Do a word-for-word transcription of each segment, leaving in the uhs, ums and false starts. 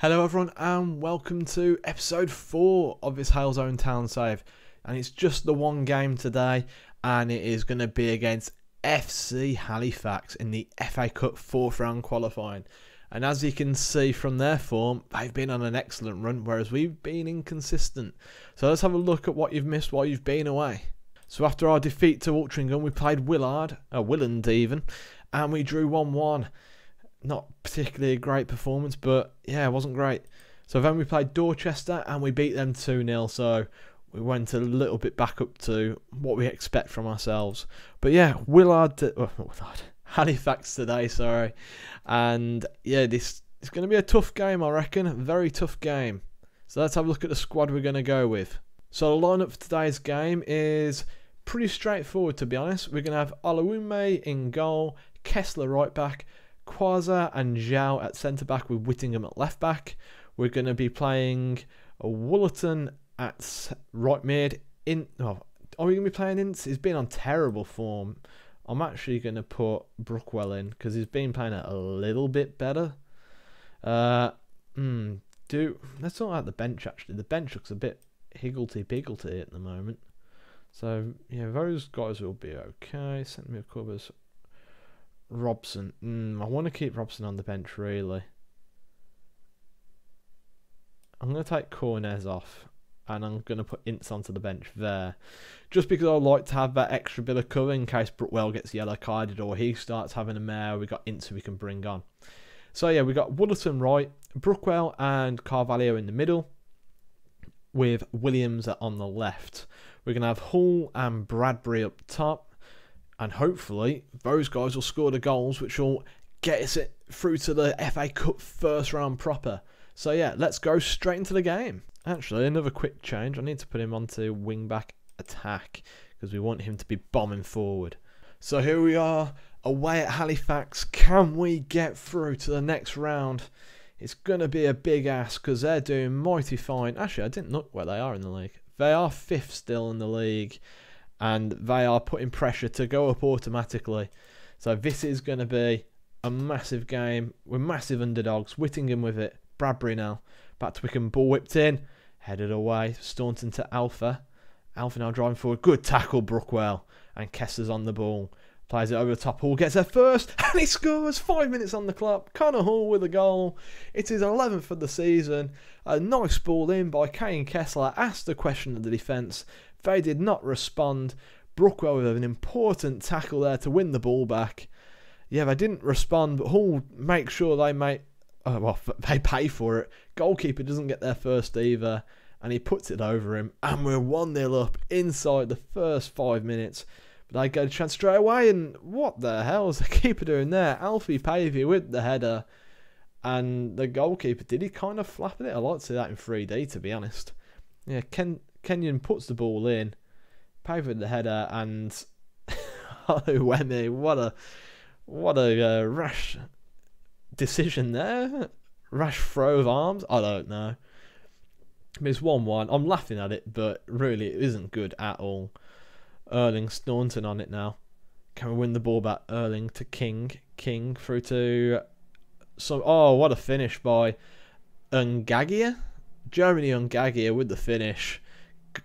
Hello everyone and welcome to episode four of this Halesowen Town save, and it's just the one game today and it is going to be against F C Halifax in the F A Cup fourth round qualifying. And as you can see from their form, they've been on an excellent run whereas we've been inconsistent. So let's have a look at what you've missed while you've been away. So after our defeat to Walteringham, we played Willard, or Willand even, and we drew one one. Not particularly a great performance, but yeah, it wasn't great. So then we played Dorchester and we beat them two nil, so we went a little bit back up to what we expect from ourselves. But yeah, Willard, to, well, not Willard, Halifax today, sorry. And yeah, this it's going to be a tough game, I reckon. A very tough game. So let's have a look at the squad we're going to go with. So the lineup for today's game is pretty straightforward, to be honest. We're going to have Oluwemi in goal, Kessler right back, Quaza and Zhao at centre-back with Whittingham at left-back. We're going to be playing Woolerton at right mid. In, oh, are we going to be playing Ince? He's been on terrible form. I'm actually going to put Brookwell in because he's been playing it a little bit better. Uh, mm, do Let's talk about the bench, actually. The bench looks a bit higgledy-piggledy at the moment. So, yeah, those guys will be okay. Send me a covers. Robson. Mm, I want to keep Robson on the bench, really. I'm going to take Cornez off and I'm going to put Ince onto the bench there. Just because I like to have that extra bit of cover in case Brookwell gets yellow carded or he starts having a mare. We got Ince who we can bring on. So yeah, we got Woolerton right, Brookwell and Carvalho in the middle with Williams on the left. We're going to have Hall and Bradbury up top. And hopefully, those guys will score the goals, which will get us it through to the F A Cup first round proper. So yeah, let's go straight into the game. Actually, another quick change. I need to put him onto wing-back attack because we want him to be bombing forward. So here we are, away at Halifax. Can we get through to the next round? It's going to be a big ask because they're doing mighty fine. Actually, I didn't look where they are in the league. They are fifth still in the league. And they are putting pressure to go up automatically. So this is going to be a massive game. We're massive underdogs. Whittingham with it. Bradbury now. Back to Wickham. Ball whipped in. Headed away. Staunton to Alpha. Alpha now driving forward. Good tackle, Brookwell. And Kessler's on the ball. Plays it over the top. Hall gets there first. And he scores. Five minutes on the clock. Connor Hall with a goal. It's his eleventh of the season. A nice ball in by Kane Kessler. Asked the question of the defence. They did not respond. Brookwell with an important tackle there to win the ball back. Yeah, they didn't respond, but Hall make sure they make oh, well they pay for it. Goalkeeper doesn't get there first either, and he puts it over him. And we're one nil up inside the first five minutes. But they get a chance straight away, and what the hell is the keeper doing there? Alfie Pavey with the header, and the goalkeeper, did he kind of flap at it? I like to see that in three D, to be honest. Yeah, Ken. Kenyon puts the ball in, Pavey the header, and Oluwemi, what a what a uh, rash decision there, rash throw of arms. I don't know. It's one one. I'm laughing at it, but really it isn't good at all. Erling Staunton on it now. Can we win the ball back? Erling to King, King through to some. Oh, what a finish by Ungagier. Germany Ungagier with the finish.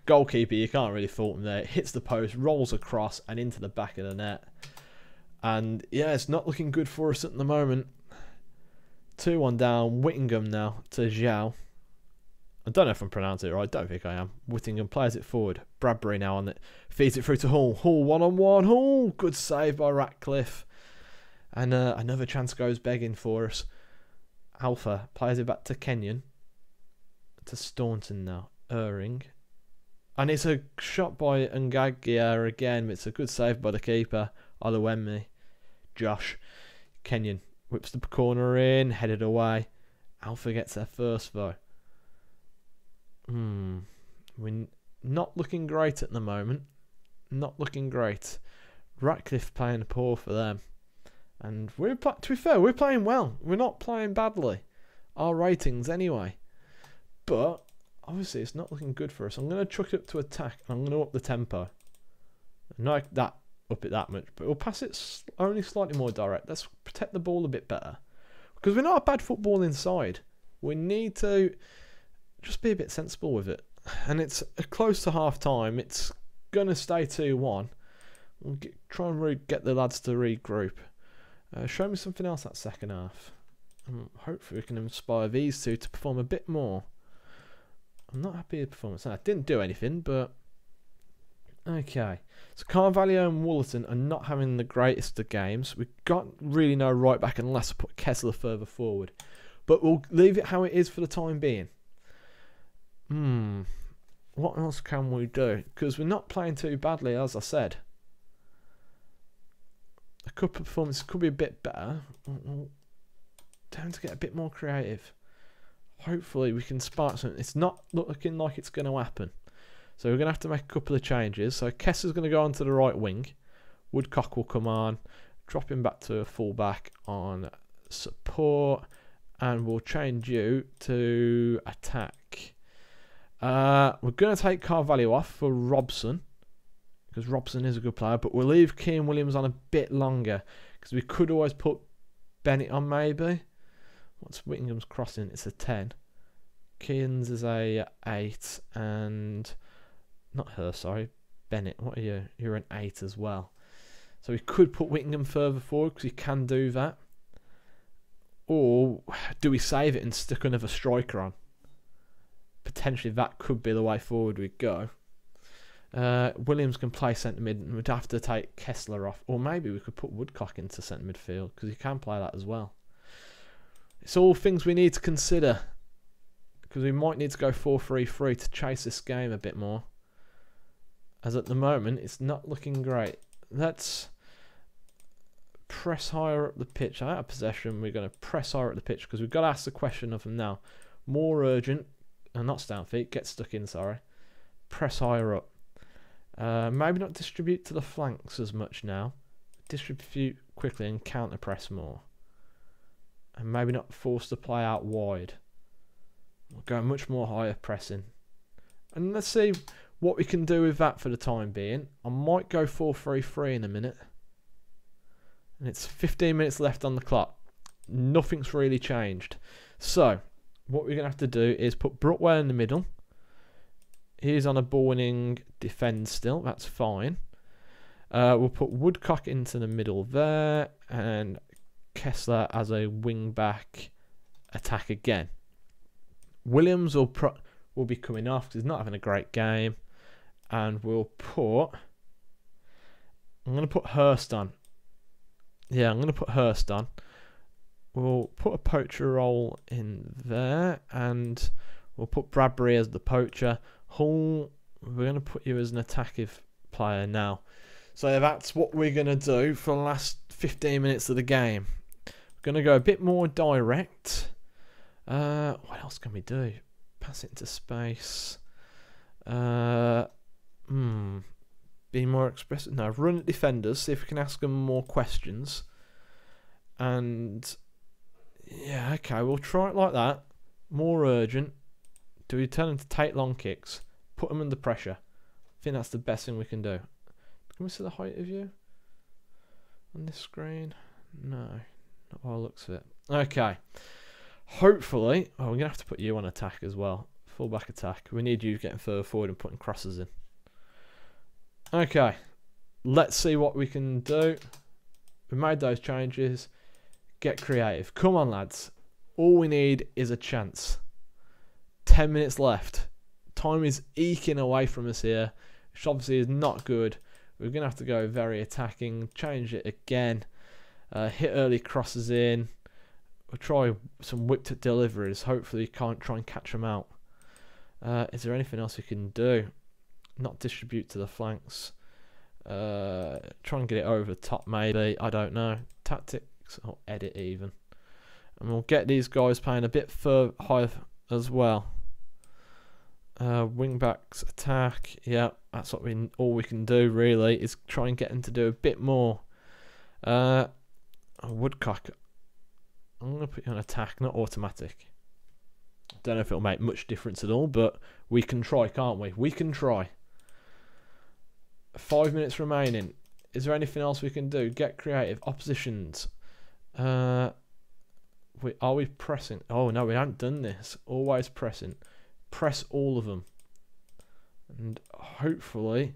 Goalkeeper, you can't really fault him there. Hits the post, rolls across and into the back of the net. And yeah, it's not looking good for us at the moment. two one down. Whittingham now to Zhao. I don't know if I'm pronouncing it right. I don't think I am. Whittingham plays it forward. Bradbury now on it. Feeds it through to Hall. Hall one-on-one. Hall. Good save by Ratcliffe. And uh, another chance goes begging for us. Alpha plays it back to Kenyon. To Staunton now. Earring. And it's a shot by Ungagia again. It's a good save by the keeper. Oluwemi. Josh. Kenyon whips the corner in. Headed away. Alpha gets there first though. Hmm. We're not looking great at the moment. Not looking great. Ratcliffe playing poor for them. And we're to be fair, we're playing well. We're not playing badly. Our ratings anyway. But obviously, it's not looking good for us. I'm going to chuck it up to attack. And I'm going to up the tempo. Not that up it that much, but we'll pass it only slightly more direct. Let's protect the ball a bit better because we're not a bad football inside. We need to just be a bit sensible with it. And it's close to half time. It's going to stay two one. We'll get, try and re get the lads to regroup. Uh, show me something else that second half. Um, hopefully we can inspire these two to perform a bit more. I'm not happy with the performance. I didn't do anything, but... Okay. So Carvalho and Woolerton are not having the greatest of games. We've got really no right back unless we put Kessler further forward. But we'll leave it how it is for the time being. Hmm. What else can we do? Because we're not playing too badly, as I said. A couple of performances could be a bit better. Time to get a bit more creative. Hopefully we can spark something. It's not looking like it's going to happen. So we're going to have to make a couple of changes. So Kessler's going to go on to the right wing. Woodcock will come on. Drop him back to a full-back on support. And we'll change you to attack. Uh, we're going to take Carvalho off for Robson. Because Robson is a good player. But we'll leave Keane Williams on a bit longer. Because we could always put Bennett on maybe. What's Whittingham's crossing? It's a ten. Keane's is a eight. And... Not her, sorry. Bennett, what are you? You're an eight as well. So we could put Whittingham further forward because we can do that. Or do we save it and stick another striker on? Potentially that could be the way forward we go. Uh, Williams can play centre mid and we'd have to take Kessler off. Or maybe we could put Woodcock into centre midfield because he can play that as well. It's all things we need to consider because we might need to go four three three to chase this game a bit more. As at the moment, it's not looking great. Let's press higher up the pitch. Out of possession, we're going to press higher up the pitch because we've got to ask the question of them now. More urgent, and not down feet, get stuck in, sorry. Press higher up. Uh, maybe not distribute to the flanks as much now. Distribute quickly and counter press more. And maybe not force the play out wide. We'll go much more higher pressing. And let's see what we can do with that for the time being. I might go four three three in a minute. And it's fifteen minutes left on the clock. Nothing's really changed. So, what we're going to have to do is put Brookwell in the middle. He's on a ball-winning defend still. That's fine. Uh, we'll put Woodcock into the middle there. And Kessler as a wing-back attack again. Williams will, pro will be coming off because he's not having a great game. And we'll put... I'm going to put Hurst on. Yeah, I'm going to put Hurst on. We'll put a poacher role in there. And we'll put Bradbury as the poacher. Hall, we're going to put you as an attacking player now. So that's what we're going to do for the last fifteen minutes of the game. We're going to go a bit more direct. Uh, what else can we do? Pass it into space. Uh, hmm... Be more expressive. No, run at defenders. See if we can ask them more questions. And yeah, okay, we'll try it like that. More urgent. Do we tell them to take long kicks? Put them under pressure. I think that's the best thing we can do. Can we see the height of you on this screen? No, not by the looks of it. Okay. Hopefully, oh, we're gonna have to put you on attack as well. Full back attack. We need you getting further forward and putting crosses in. Okay, let's see what we can do. We made those changes. Get creative. Come on, lads. All we need is a chance. ten minutes left. Time is eking away from us here, which obviously is not good. We're going to have to go very attacking. Change it again. Uh, hit early crosses in. We'll try some whipped at deliveries. Hopefully you can't try and catch them out. Uh, is there anything else we can do? Not distribute to the flanks. Uh, try and get it over the top maybe. I don't know. Tactics or edit even. And we'll get these guys playing a bit further high as well. Uh, wing backs attack. Yeah, that's what we all we can do really is try and get them to do a bit more. Uh, Woodcock. I'm going to put you on attack, not automatic. Don't know if it'll make much difference at all, but we can try, can't we? We can try. Five minutes remaining. Is there anything else we can do? Get creative. Oppositions. Uh, We're always pressing. Oh, no, we haven't done this. Always pressing. Press all of them. And hopefully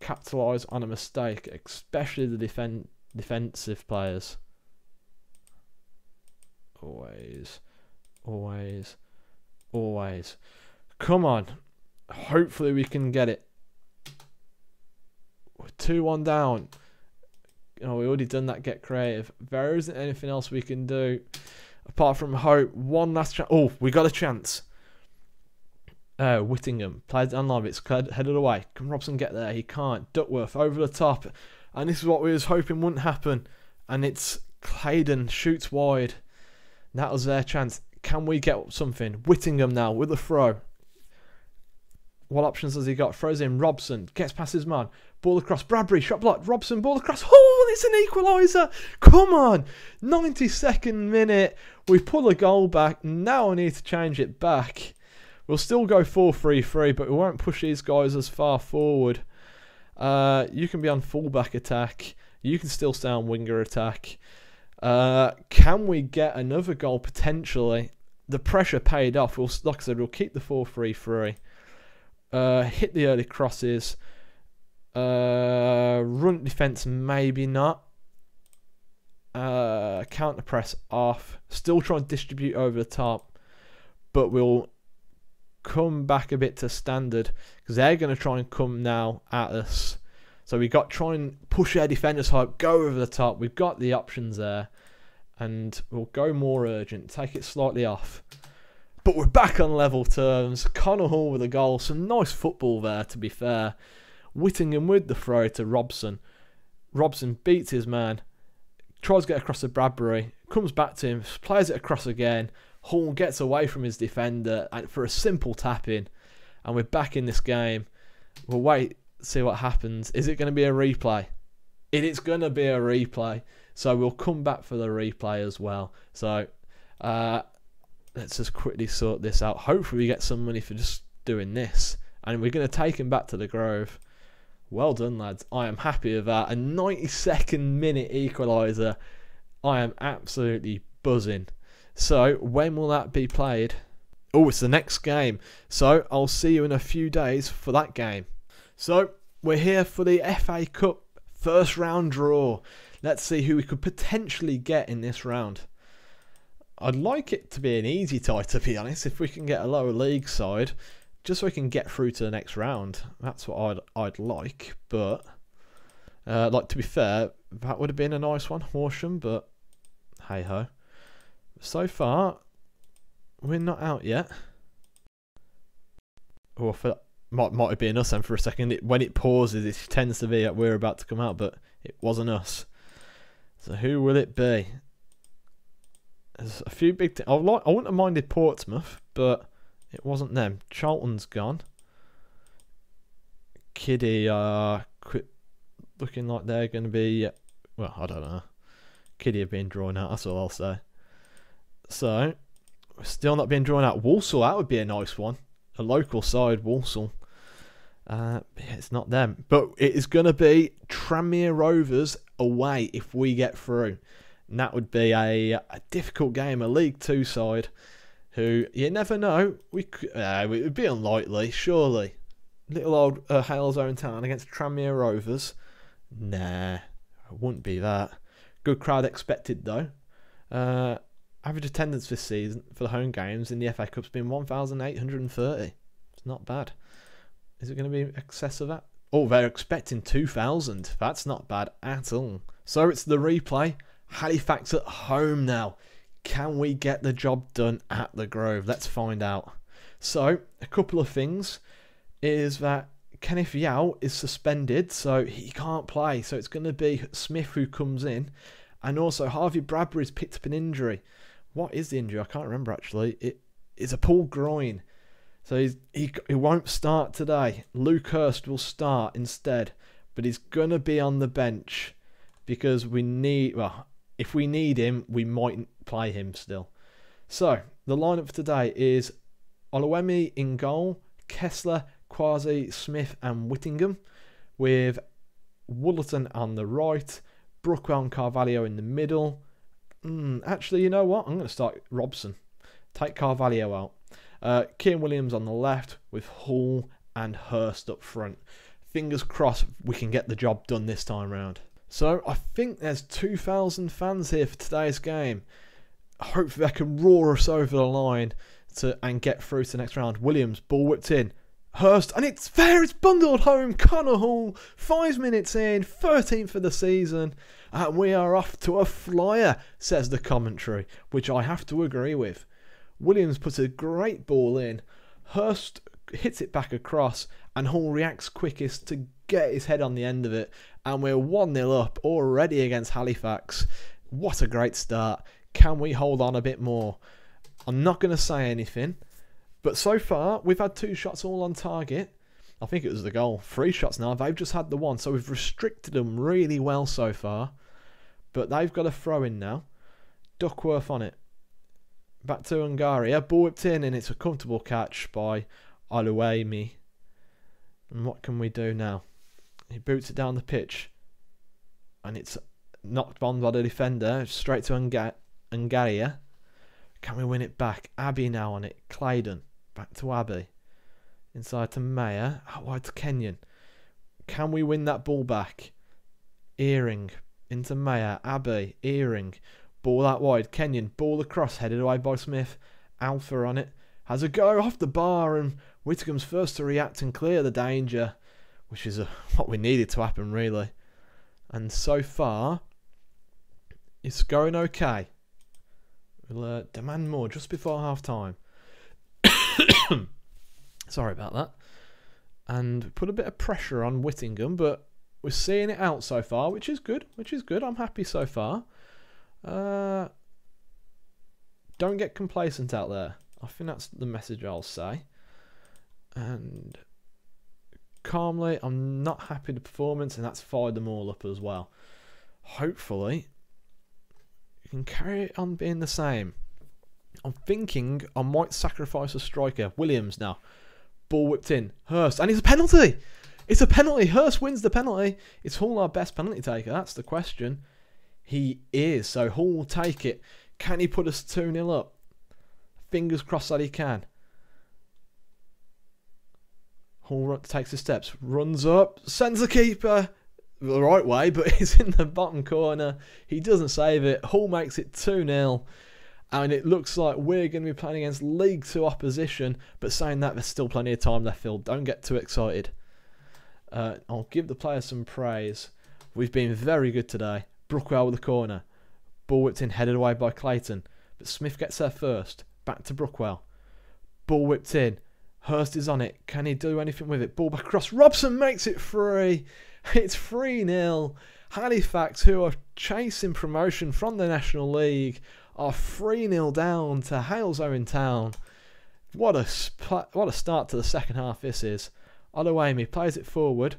capitalise on a mistake, especially the defend defensive players. Always. Always. Always. Come on. Hopefully we can get it. two one down. Oh, we already done that. Get creative. There isn't anything else we can do apart from hope. One last chance. Oh, we got a chance. Uh, Whittingham played it on live. It's headed away. Can Robson get there? He can't. Duckworth over the top. And this is what we was hoping wouldn't happen. And it's Clayton shoots wide. And that was their chance. Can we get something? Whittingham now with a throw. What options has he got? Throws in. Robson gets past his man. Ball across. Bradbury. Shot blocked. Robson. Ball across. Oh, it's an equaliser. Come on. ninety-second minute. We pull a goal back. Now I need to change it back. We'll still go four three three, but we won't push these guys as far forward. Uh, you can be on fullback attack. You can still stay on winger attack. Uh, can we get another goal potentially? The pressure paid off. We'll, like I said, we'll keep the four three three. Uh, hit the early crosses. Uh, run defence, maybe not. Uh, counter press off. Still trying to distribute over the top, but we'll come back a bit to standard because they're going to try and come now at us. So we got to try and push our defenders high, go over the top. We've got the options there, and we'll go more urgent. Take it slightly off. But we're back on level terms. Connor Hall with a goal. Some nice football there, to be fair. Whittingham with the throw to Robson. Robson beats his man. Tries to get across to Bradbury. Comes back to him. Plays it across again. Hall gets away from his defender and for a simple tap-in. And we're back in this game. We'll wait, see what happens. Is it going to be a replay? It is going to be a replay. So we'll come back for the replay as well. So... Uh, let's just quickly sort this out. Hopefully we get some money for just doing this. And we're going to take him back to the Grove. Well done, lads. I am happy with that. A ninety-second minute equaliser. I am absolutely buzzing. So, when will that be played? Oh, it's the next game. So, I'll see you in a few days for that game. So, we're here for the F A Cup first round draw. Let's see who we could potentially get in this round. I'd like it to be an easy tie, to be honest, if we can get a lower league side, just so we can get through to the next round. That's what I'd I'd like, but uh, like to be fair, that would have been a nice one, Horsham, but hey ho. So far, we're not out yet. Or for might might have been us then for a second. It, when it pauses, it tends to be that we're about to come out, but it wasn't us. So who will it be? There's a few big things. I wouldn't have minded Portsmouth, but it wasn't them. Charlton's gone. Kiddie are uh, looking like they're going to be... Well, I don't know. Kiddie have been drawn out, that's all I'll say. So, we're still not being drawn out. Walsall, that would be a nice one. A local side, Walsall. Uh, yeah, it's not them. But it is going to be Tranmere Rovers away if we get through. And that would be a, a difficult game, a League Two side who, you never know, we could, uh, it would be unlikely, surely. Little old uh, Halesowen Town against Tranmere Rovers. Nah, it wouldn't be that. Good crowd expected, though. Uh, average attendance this season for the home games in the F A Cup's been one thousand eight hundred and thirty. It's not bad. Is it going to be in excess of that? Oh, they're expecting two thousand. That's not bad at all. So it's the replay. Halifax at home now. Can we get the job done at the Grove? Let's find out. So, a couple of things is that Kenneth Yao is suspended, so he can't play. So it's going to be Smith who comes in. And also, Harvey Bradbury's picked up an injury. What is the injury? I can't remember, actually. It is a pulled groin. So he's, he, he won't start today. Luke Hurst will start instead. But he's going to be on the bench because we need... well. If we need him, we might play him still. So, the lineup for today is Oluwemi in goal, Kessler, Quasi, Smith and Whittingham, with Woolerton on the right, Brookwell and Carvalho in the middle. Mm, actually, you know what? I'm going to start Robson. Take Carvalho out. Uh, Kieran Williams on the left with Hall and Hurst up front. Fingers crossed we can get the job done this time round. So I think there's two thousand fans here for today's game. Hopefully they can roar us over the line to and get through to the next round. Williams, ball whipped in. Hurst, and it's fair, it's bundled home. Connor Hall, five minutes in, thirteenth of the season, and we are off to a flyer, says the commentary, which I have to agree with. Williams puts a great ball in, Hurst hits it back across, and Hall reacts quickest to get his head on the end of it, and we're one nil up already against Halifax. What a great start. Can we hold on a bit more? I'm not going to say anything. But so far, we've had two shots all on target. I think it was the goal. Three shots now. They've just had the one. So we've restricted them really well so far. But they've got a throw-in now. Duckworth on it. Back to Ungaria. Ball whipped in, and it's a comfortable catch by Oluwemi. And what can we do now? He boots it down the pitch. And it's knocked on by the defender. Straight to Unga Ungaria. Can we win it back? Abbey now on it. Clayton. Back to Abbey. Inside to Mayer. Out wide to Kenyon. Can we win that ball back? Earring. Into Mayer. Abbey. Earring. Ball out wide. Kenyon. Ball across. Headed away by Smith. Alpha on it. Has a go off the bar, and Whittingham's first to react and clear the danger, which is a, what we needed to happen, really. And so far, it's going okay. We'll uh, demand more just before half-time. Sorry about that. And put a bit of pressure on Whittingham, but we're seeing it out so far, which is good, which is good. I'm happy so far. Uh, don't get complacent out there. I think that's the message I'll say. And calmly, I'm not happy with the performance, and that's fired them all up as well. Hopefully can carry it on being the same. I'm thinking I might sacrifice a striker. Williams now. Ball whipped in. Hurst. And it's a penalty! It's a penalty! Hurst wins the penalty. It's Hall our best penalty taker? That's the question. He is. So Hall will take it. Can he put us two nil up? Fingers crossed that he can. Hall takes his steps. Runs up. Sends the keeper the right way, but it's in the bottom corner. He doesn't save it. Hall makes it two nil, and it looks like we're going to be playing against League Two opposition, but saying that, there's still plenty of time left, Phil. Don't get too excited. Uh, I'll give the players some praise. We've been very good today. Brookwell with the corner. Ball whipped in, headed away by Clayton, but Smith gets there first. Back to Brookwell. Ball whipped in. Hurst is on it. Can he do anything with it? Ball back across. Robson makes it three. It's three nil. Halifax, who are chasing promotion from the National League, are three nil down to Halesowen Town. What a what a start to the second half this is. Oluwemi plays it forward,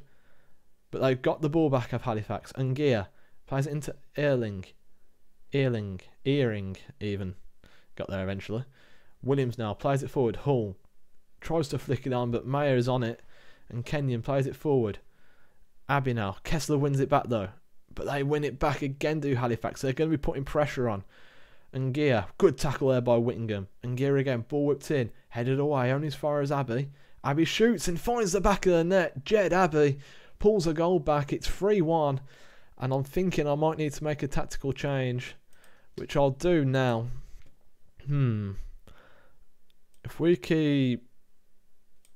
but they've got the ball back of Halifax. Ungaria plays it into Erling. Erling. Earring, even. Got there eventually. Williams now plays it forward. Hall tries to flick it on, but Mayer is on it, and Kenyon plays it forward. Abbey now. Kessler wins it back though, but they win it back again to Halifax. They're going to be putting pressure on. Ungaria, good tackle there by Whittingham. Ungaria again, ball whipped in, headed away only as far as Abbey. Abbey shoots and finds the back of the net. Jed Abbey pulls a goal back. It's three one, and I'm thinking I might need to make a tactical change, which I'll do now. Hmm. If we keep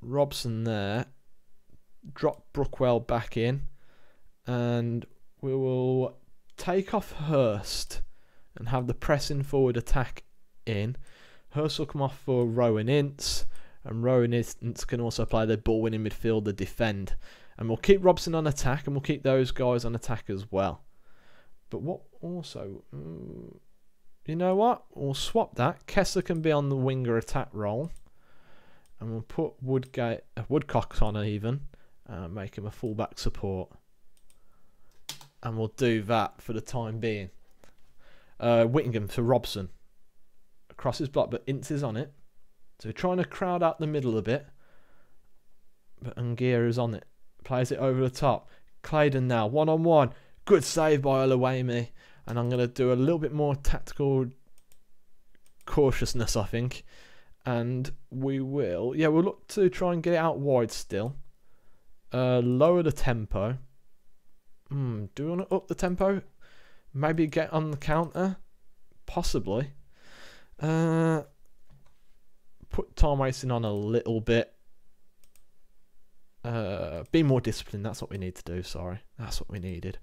Robson there, drop Brookwell back in, and we will take off Hurst and have the pressing forward attack in. Hurst will come off for Rowan Ince, and Rowan Ince can also play the ball winning midfield, the defend, and we'll keep Robson on attack, and we'll keep those guys on attack as well. But what also, you know what, we'll swap that. Kessler can be on the winger attack role, and we'll put Woodgate, uh, Woodcock on even. Uh, make him a fullback support, and we'll do that for the time being. uh, Whittingham to Robson across his block, but Ince is on it, so we're trying to crowd out the middle a bit, but Ungaria is on it, plays it over the top. Clayton now, one on one, Good save by Oluwemi. And I'm going to do a little bit more tactical cautiousness, I think. And we will... Yeah, we'll look to try and get it out wide still. Uh, lower the tempo. Hmm, do we want to up the tempo? Maybe get on the counter? Possibly. Uh, put time wasting on a little bit. Uh, be more disciplined. That's what we need to do, sorry. That's what we needed.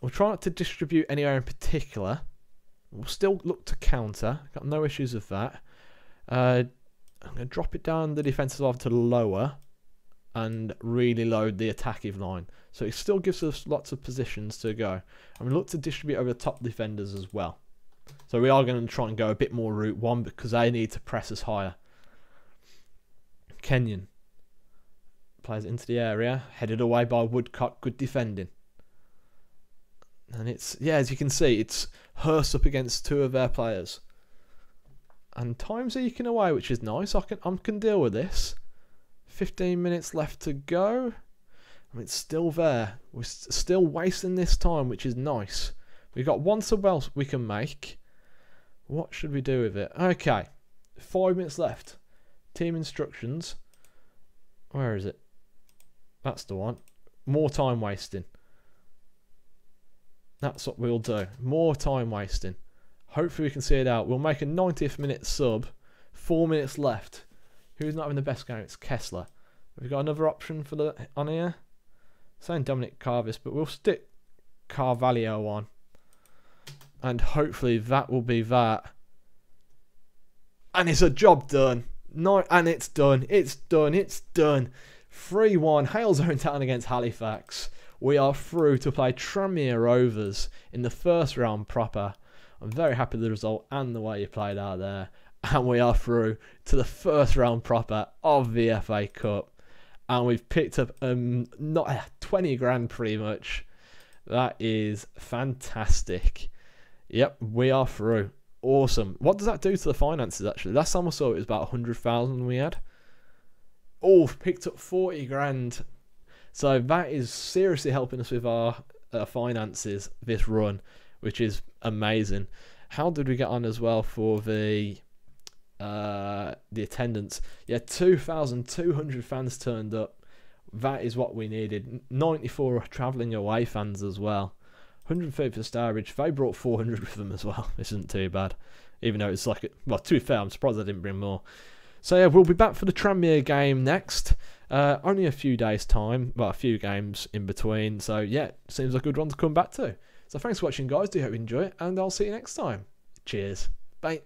We'll try not to distribute anywhere in particular. We'll still look to counter. Got no issues with that. Uh, I'm going to drop it down the defensive line to lower and really load the attacking line. So it still gives us lots of positions to go. And we look to distribute over the top defenders as well. So we are going to try and go a bit more route one because they need to press us higher. Kenyon plays into the area. Headed away by Woodcock. Good defending. And it's, yeah, as you can see, it's Hurst up against two of their players. And time's eking away, which is nice. I can I can deal with this. fifteen minutes left to go. I mean, it's still there. We're st still wasting this time, which is nice. We've got one sub else we can make. What should we do with it? Okay. Five minutes left. Team instructions. Where is it? That's the one. More time wasting. That's what we'll do. More time wasting. Hopefully we can see it out. We'll make a ninetieth minute sub. Four minutes left. Who's not having the best game? It's Kessler. Have we got another option for the on here? Saying Dominic Carvis, but we'll stick Carvalho on. And hopefully that will be that. And it's a job done. No, and it's done. It's done. It's done. three one. Halesowen Town against Halifax. We are through to play Tranmere Rovers in the first round proper. I'm very happy with the result and the way you played out there. And we are through to the first round proper of the F A Cup. And we've picked up um, not twenty grand pretty much. That is fantastic. Yep, we are through. Awesome. What does that do to the finances actually? Last time I saw it was about one hundred thousand we had. Oh, picked up forty grand. So that is seriously helping us with our uh, finances this run, which is amazing. How did we get on as well for the uh, the attendance? Yeah, two thousand two hundred fans turned up. That is what we needed. ninety-four travelling away fans as well. one hundred thirty for Starbridge. They brought four hundred with them as well. This isn't too bad. Even though it's like, a, well, to be fair, I'm surprised I didn't bring more. So yeah, we'll be back for the Tranmere game next. Uh, only a few days time, well, a few games in between. So yeah, seems like a good one to come back to. So thanks for watching, guys. Do hope you enjoy it, and I'll see you next time. Cheers. Bye.